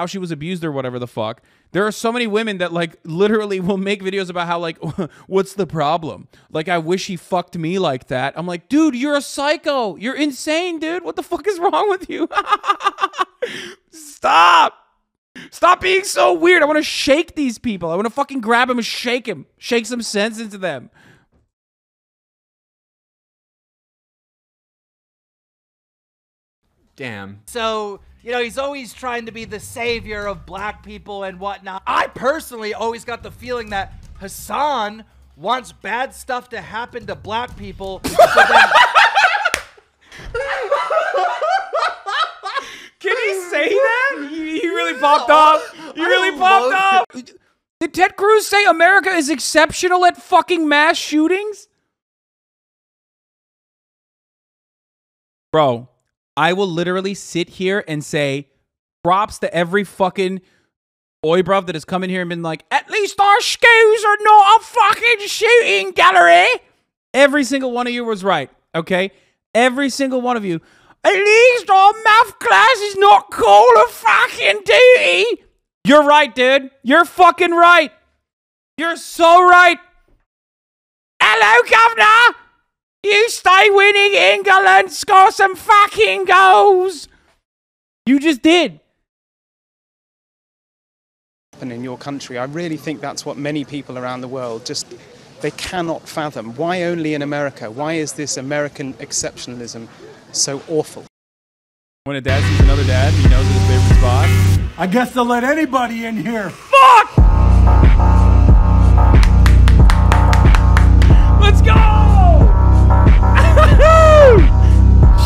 how she was abused or whatever the fuck. There are so many women that like literally will make videos about how like, what's the problem? Like, I wish he fucked me like that. I'm like, dude, you're a psycho. You're insane, dude. What the fuck is wrong with you? Stop. Stop being so weird. I want to shake these people. I want to fucking grab him and shake him. Shake some sense into them. Damn. So, you know, he's always trying to be the savior of black people and whatnot. I personally always got the feeling that Hasan wants bad stuff to happen to black people. So can he say that? He really popped off. He really popped off. Did Ted Cruz say America is exceptional at fucking mass shootings? Bro. I will literally sit here and say props to every fucking boy bruv that has come in here and been like, at least our schools are not a fucking shooting gallery. Every single one of you was right, okay? Every single one of you. At least our math class is not Call of fucking Duty. You're right, dude. You're fucking right. You're so right. Hello, governor. You stay winning, England. Score some fucking goals. You just did. And in your country, I really think that's what many people around the world just, they cannot fathom. Why only in America? Why is this American exceptionalism so awful? When a dad sees another dad, he knows his favorite spot. I guess they'll let anybody in here. Fuck! Let's go!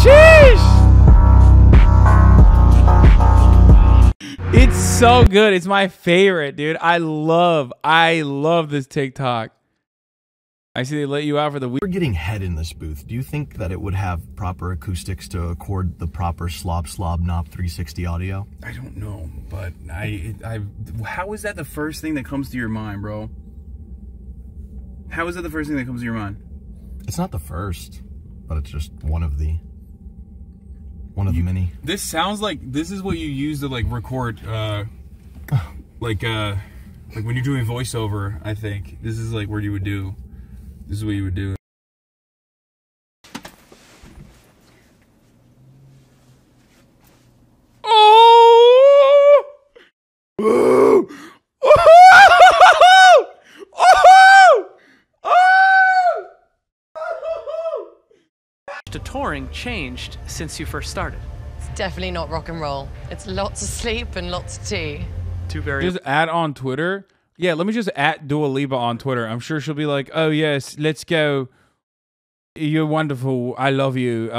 Sheesh! It's so good. It's my favorite, dude. I love this TikTok. I see they let you out for the week. We're getting head in this booth. Do you think that it would have proper acoustics to accord the proper slob knob 360 audio? I don't know, but how is that the first thing that comes to your mind, bro? How is that the first thing that comes to your mind? It's not the first, but it's just one of the many. This sounds like this is what you use to like record, like when you're doing voiceover. I think this is like where you would do. This is what you would do. Oh! Oh! Oh! Oh! To touring changed since you first started? It's definitely not rock and roll. It's lots of sleep and lots of tea. Just add on Twitter. Yeah, let me just add Dua Lipa on Twitter. I'm sure she'll be like, oh yes, let's go. You're wonderful. I love you.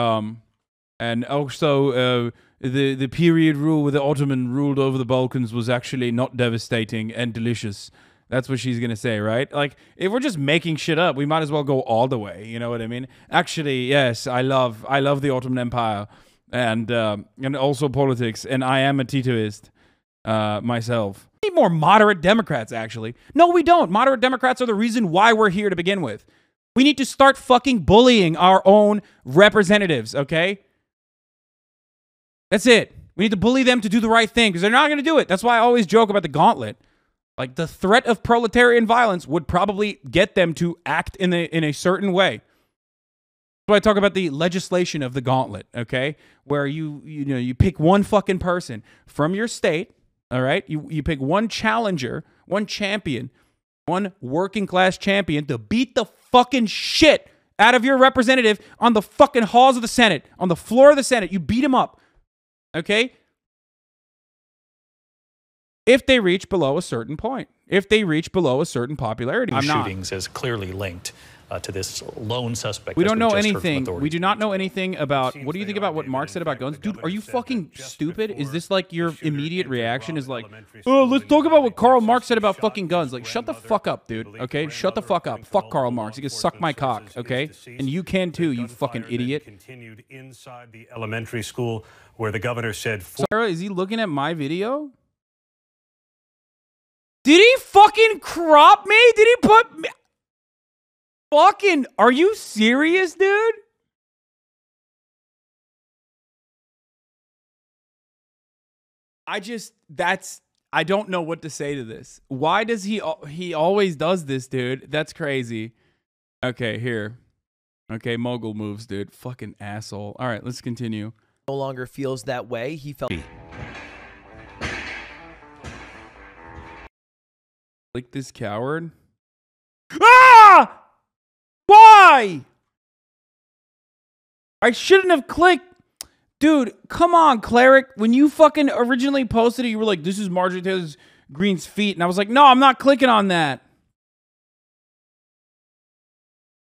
And also the period rule where the Ottoman ruled over the Balkans was actually not devastating and delicious. That's what she's going to say, right? Like, if we're just making shit up, we might as well go all the way. You know what I mean? Actually, yes, I love the Ottoman Empire and also politics. And I am a Titoist myself. We need more moderate Democrats, actually. No, we don't. Moderate Democrats are the reason why we're here to begin with. We need to start fucking bullying our own representatives, okay? That's it. We need to bully them to do the right thing because they're not going to do it. That's why I always joke about the gauntlet. Like, the threat of proletarian violence would probably get them to act in a certain way. So I talk about the legislation of the gauntlet, okay? Where you pick one fucking person from your state, all right? You pick one challenger, one champion, one working class champion to beat the fucking shit out of your representative on the fucking halls of the Senate, on the floor of the Senate. You beat him up, okay? If they reach below a certain point, if they reach below a certain popularity. Shootings is clearly linked to this lone suspect. We don't know anything. We do not know anything about. What do you think about what Marx said about guns? Dude, are you fucking stupid? Is this like your immediate reaction is like, oh, let's talk about what Karl Marx said about fucking guns. Like, shut the fuck up, dude. Okay, shut the fuck up. Fuck Karl Marx. You can suck my cock, okay? And you can too, you fucking idiot. Continued inside the elementary school where the governor said. Sarah, is he looking at my video? Did he fucking crop me? Did he put me? Fucking, are you serious, dude? I just, that's, I don't know what to say to this. Why does he always does this, dude? That's crazy. Okay, here. Okay, mogul moves, dude. Fucking asshole. All right, let's continue. No longer feels that way. He felt... Like this coward? Ah! Why? I shouldn't have clicked. Dude, come on, Cleric. When you fucking originally posted it, you were like, this is Marjorie Taylor Greene's feet. And I was like, no, I'm not clicking on that.